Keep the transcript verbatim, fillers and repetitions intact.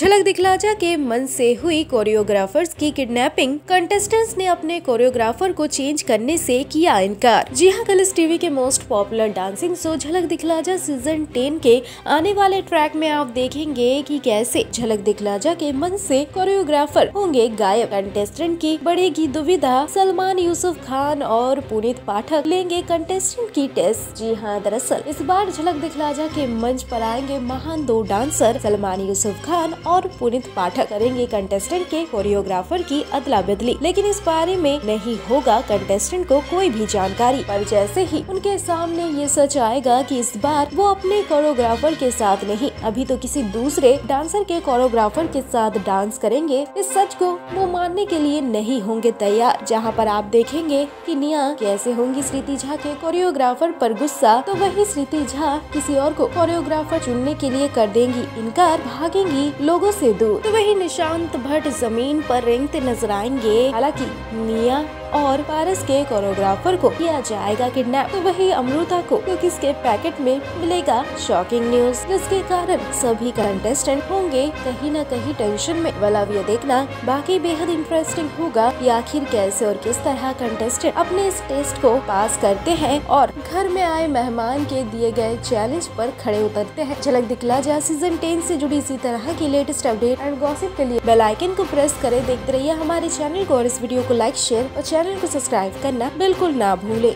झलक दिखला जा के मन से हुई कोरियोग्राफर्स की किडनैपिंग, कंटेस्टेंट्स ने अपने कोरियोग्राफर को चेंज करने से किया इनकार। जी हां, कलर्स टीवी के most popular dancing show Jhalak दिखला जा सीजन टेन के आने वाले ट्रैक में आप देखेंगे कि कैसे झलक दिखला जा के मन से कोरियोग्राफर होंगे गायब, कंटेस्टेंट की बढ़ेगी दुविधा, सलमान यूसुफ खान और पुनीत पाठक लेंगे कंटेस्टेंट की टेस्ट। जी हाँ, दरअसल इस बार झलक दिखला जा के मंच पर आएंगे महान दो डांसर सलमान यूसुफ खान और पुनीत पाठक, करेंगे कंटेस्टेंट के कोरियोग्राफर की अदला बदली, लेकिन इस बारे में नहीं होगा कंटेस्टेंट को कोई भी जानकारी। पर जैसे ही उनके सामने ये सच आएगा कि इस बार वो अपने कोरियोग्राफर के साथ नहीं, अभी तो किसी दूसरे डांसर के कोरियोग्राफर के साथ डांस करेंगे, इस सच को वो मानने के लिए नहीं होंगे तैयार। जहाँ पर आप देखेंगे कि निया कैसे होंगी स्मृति झा के कोरियोग्राफर पर गुस्सा, तो वही स्मृति झा किसी और को कोरियोग्राफर चुनने के लिए कर देंगी इनकार, भागेंगी लोगों से दूर, तो वही निशांत भट्ट जमीन पर रेंगते नजर आएंगे। हालांकि निया और पारस के कोरियोग्राफर को किया जाएगा किडनैप, तो वही अमृता को कुकीज के पैकेट में मिलेगा शॉकिंग न्यूज, जिसके कारण सभी कंटेस्टेंट होंगे कहीं न कहीं टेंशन में। वाला ये देखना बाकी बेहद इंटरेस्टिंग होगा कि आखिर कैसे और किस तरह कंटेस्टेंट अपने इस टेस्ट को पास करते हैं और घर में आए मेहमान के दिए गए चैलेंज पर खड़े उतरते हैं। झलक दिखला जा सीजन टेन से जुड़ी इसी तरह की लेटेस्ट अपडेट एंड गॉसिप के लिए बेल आइकन को प्रेस करें। देखते रहिए हमारे चैनल को और इस वीडियो को लाइक, शेयर और चैनल को सब्सक्राइब करना बिल्कुल ना भूले।